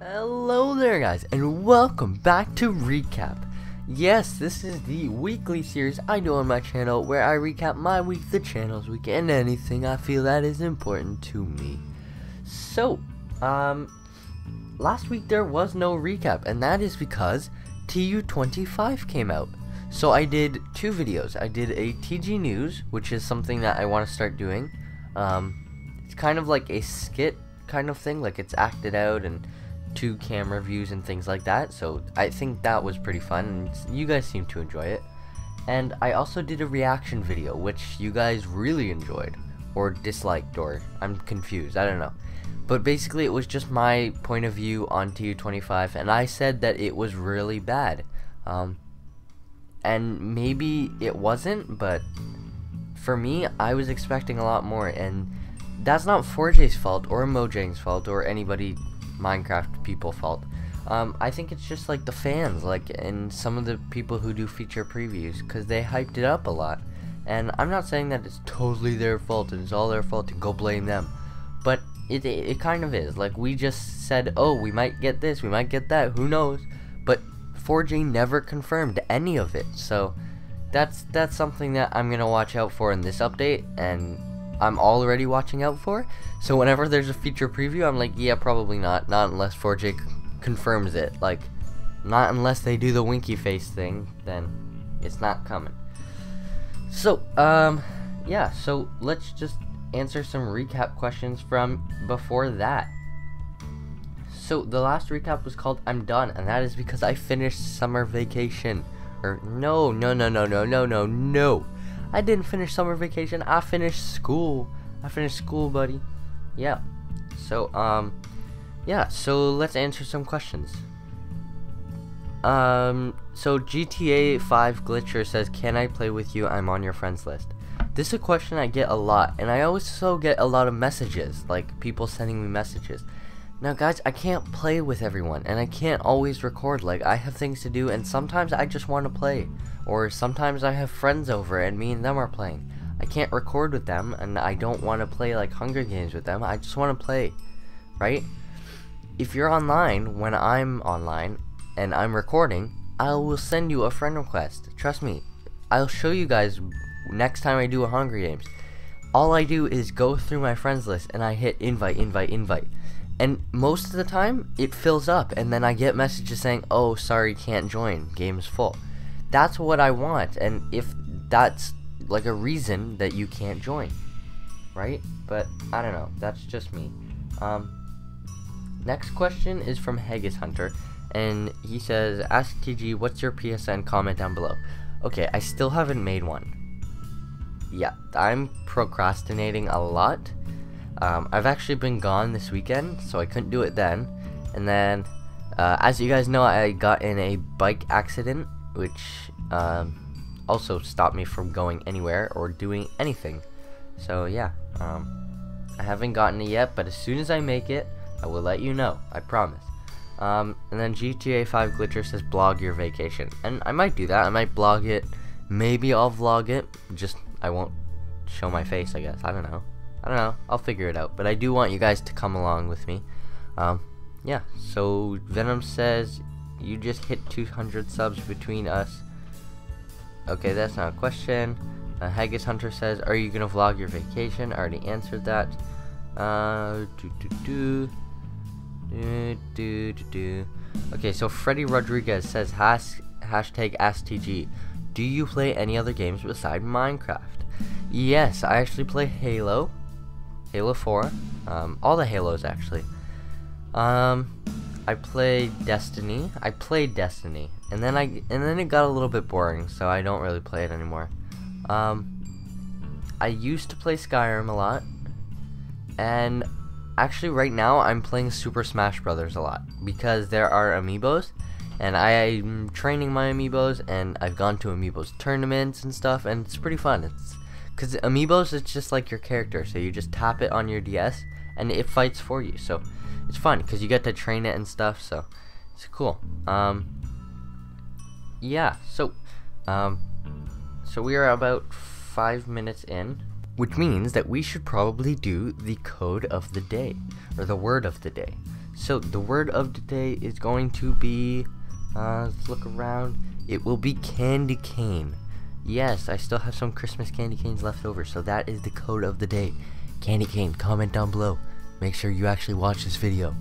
Hello there guys, and welcome back to Recap. Yes, this is the weekly series I do on my channel where I recap my week, the channel's week, and anything I feel that is important to me. So, last week there was no recap, and that is because TU25 came out. So I did two videos. I did a TG News, which is something that I want to start doing. It's kind of like a skit kind of thing, like it's acted out and two camera views and things like that, so I think that was pretty fun and you guys seem to enjoy it. And I also did a reaction video which you guys really enjoyed, or disliked, or I'm confused, I don't know, but basically it was just my point of view on TU25 and I said that it was really bad, and maybe it wasn't, but for me I was expecting a lot more, and that's not 4J's fault or Mojang's fault or anybody Minecraft people fault. I think it's just like the fans, like, and some of the people who do feature previews, because they hyped it up a lot, and I'm not saying that it's totally their fault and it's all their fault and go blame them, but it kind of is. Like, we just said, oh, we might get this, we might get that, who knows, but 4J never confirmed any of it, so that's something that I'm gonna watch out for in this update, and I'm already watching out for, so whenever there's a feature preview, I'm like, yeah, probably not, not unless 4J confirms it, like, not unless they do the winky face thing, then it's not coming. So, yeah, so let's just answer some recap questions from before that. So, the last recap was called I'm Done, and that is because I finished summer vacation, or no. I didn't finish summer vacation, I finished school. I finished school, buddy. Yeah. So, yeah, so let's answer some questions. So GTA5 Glitcher says, can I play with you? I'm on your friends list. This is a question I get a lot, and I also get a lot of messages, like people sending me messages. Now guys, I can't play with everyone, and I can't always record, like I have things to do, and sometimes I just want to play, or sometimes I have friends over and me and them are playing. I can't record with them, and I don't want to play like Hunger Games with them, I just want to play, right? If you're online, when I'm online and I'm recording, I will send you a friend request, trust me. I'll show you guys next time I do a Hunger Games. All I do is go through my friends list and I hit invite, invite, invite. And most of the time, it fills up, and then I get messages saying, oh, sorry, can't join, game's full. That's what I want, and if that's, like, a reason that you can't join, right? But, I don't know, that's just me. Next question is from Haggis Hunter, and he says, ask TG, what's your PSN? Comment down below. Okay, I still haven't made one. Yeah, I'm procrastinating a lot. I've actually been gone this weekend, so I couldn't do it then, and then, as you guys know, I got in a bike accident, which, also stopped me from going anywhere or doing anything, so yeah, I haven't gotten it yet, but as soon as I make it, I will let you know, I promise. And then GTA 5 Glitcher says, blog your vacation, and I might do that, I might blog it, maybe I'll vlog it, just, I won't show my face, I guess, I don't know, I'll figure it out, but I do want you guys to come along with me. Yeah, so Venom says, you just hit 200 subs between us. Okay, that's not a question. Haggis Hunter says, are you gonna vlog your vacation? I already answered that. Okay, so Freddy Rodriguez says, hashtag AskTG, do you play any other games besides Minecraft? Yes, I actually play Halo. Halo 4, all the Halos actually. I play Destiny. I played Destiny, and then it got a little bit boring, so I don't really play it anymore. I used to play Skyrim a lot, and actually right now I'm playing Super Smash Brothers a lot because there are Amiibos, and I'm training my Amiibos, and I've gone to Amiibos tournaments and stuff, and it's pretty fun. Because Amiibos is just like your character, so you just tap it on your DS, and it fights for you, so it's fun, because you get to train it and stuff, so it's cool. Yeah, so, so we are about 5 minutes in, which means that we should probably do the code of the day, or the word of the day. So the word of the day is going to be, let's look around, it will be candy cane. Yes, I still have some Christmas candy canes left over, so that is the code of the day. Candy cane, comment down below. Make sure you actually watch this video.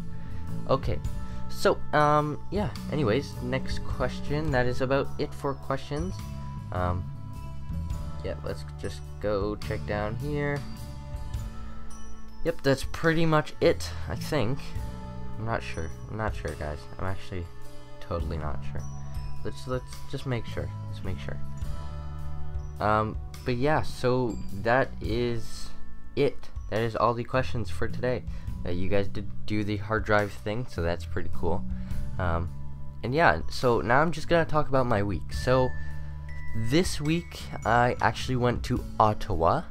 Okay, so, yeah, anyways, next question. That is about it for questions. Yeah, let's just go check down here. Yep, that's pretty much it, I think. I'm not sure. I'm not sure, guys. I'm actually totally not sure. Let's just make sure. Let's make sure. But yeah, so that is it. That is all the questions for today. You guys did do the hard drive thing, so that's pretty cool. And yeah, so now I'm just gonna talk about my week. So this week I actually went to Ottawa,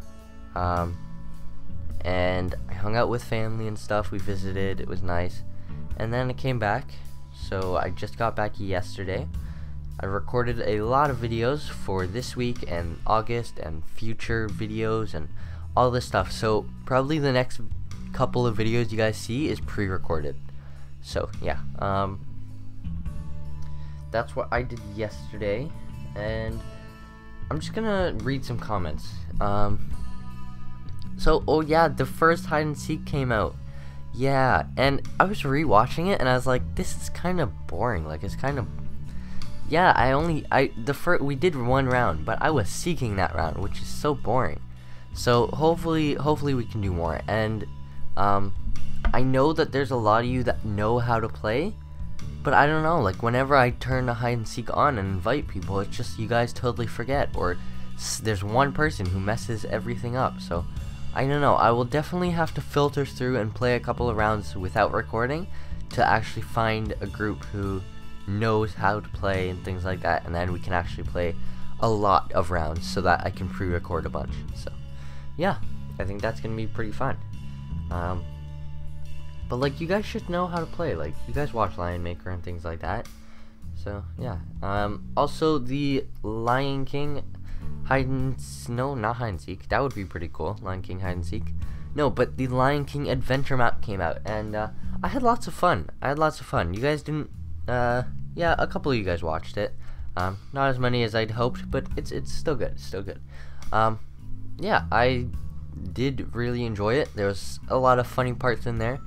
and I hung out with family and stuff. We visited, it was nice, and then I came back. So I just got back yesterday. I recorded a lot of videos for this week and August and future videos and all this stuff, so probably the next couple of videos you guys see is pre-recorded. So yeah, that's what I did yesterday, and I'm just gonna read some comments. So oh yeah, the first hide and seek came out. Yeah, and I was re-watching it and I was like, this is kind of boring. Like, it's kind of, yeah, we did one round, but I was seeking that round, which is so boring. So hopefully we can do more. And I know that there's a lot of you that know how to play, but I don't know, like, whenever I turn the hide and seek on and invite people, it's just you guys totally forget, or there's one person who messes everything up. So I don't know, I will definitely have to filter through and play a couple of rounds without recording to actually find a group who knows how to play and things like that, and then we can actually play a lot of rounds so that I can pre-record a bunch. So yeah, I think that's gonna be pretty fun. But like, you guys should know how to play, like, you guys watch Lion Maker and things like that. So yeah, also the Lion King not hide and seek, that would be pretty cool. Lion King hide and seek, no, but the Lion King adventure map came out, and I had lots of fun. You guys didn't, yeah, a couple of you guys watched it, not as many as I'd hoped, but it's still good. Yeah, I did really enjoy it. There was a lot of funny parts in there,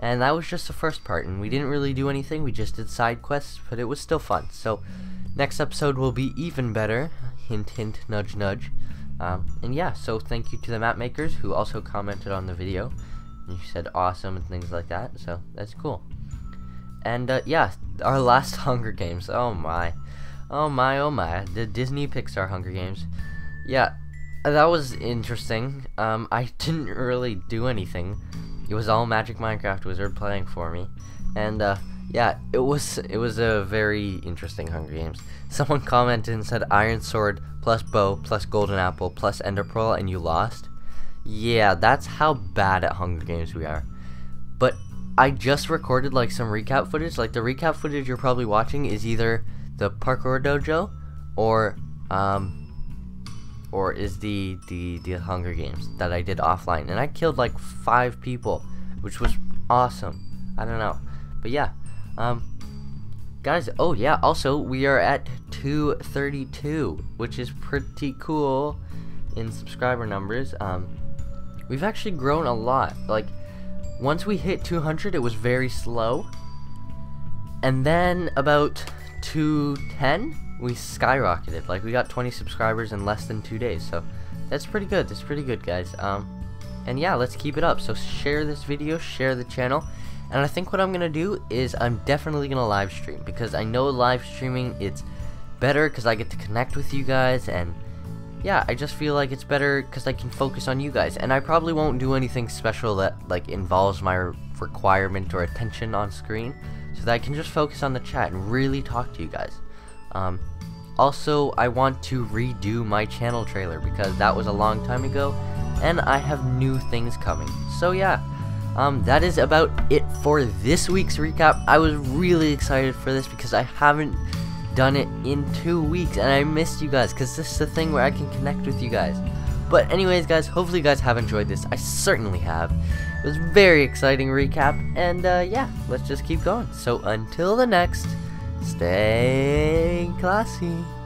and that was just the first part, and we didn't really do anything. We just did side quests, but it was still fun. So next episode will be even better, hint hint, nudge nudge. And yeah, so thank you to the map makers who also commented on the video, and you said awesome and things like that, so that's cool. And yeah, our last Hunger Games, oh my, oh my, oh my, the Disney Pixar Hunger Games. Yeah, that was interesting. I didn't really do anything. It was all Magic Minecraft Wizard playing for me, and yeah, it was a very interesting Hunger Games. Someone commented and said iron sword plus bow plus golden apple plus ender pearl and you lost. Yeah, that's how bad at Hunger Games we are. But I just recorded like some recap footage. Like, the recap footage you're probably watching is either the Parkour Dojo or is the Hunger Games that I did offline, and I killed like 5 people, which was awesome. I don't know, but yeah, guys. Oh yeah, also we are at 232, which is pretty cool in subscriber numbers. We've actually grown a lot. Like, once we hit 200, it was very slow, and then about 210, we skyrocketed. Like, we got 20 subscribers in less than 2 days, so that's pretty good. That's pretty good, guys. And yeah, let's keep it up. So share this video, share the channel, and I think what I'm gonna do is I'm definitely gonna live stream, because I know live streaming, it's better because I get to connect with you guys, and yeah, I just feel like it's better because I can focus on you guys. And I probably won't do anything special that like involves my requirement or attention on screen, so that I can just focus on the chat and really talk to you guys. Also, I want to redo my channel trailer because that was a long time ago, and I have new things coming. So yeah, that is about it for this week's recap. I was really excited for this because I haven't done it in 2 weeks, and I missed you guys, because this is the thing where I can connect with you guys. But anyways, guys, hopefully you guys have enjoyed this. I certainly have, It was a very exciting recap, and yeah, let's just keep going. So until the next, stay classy.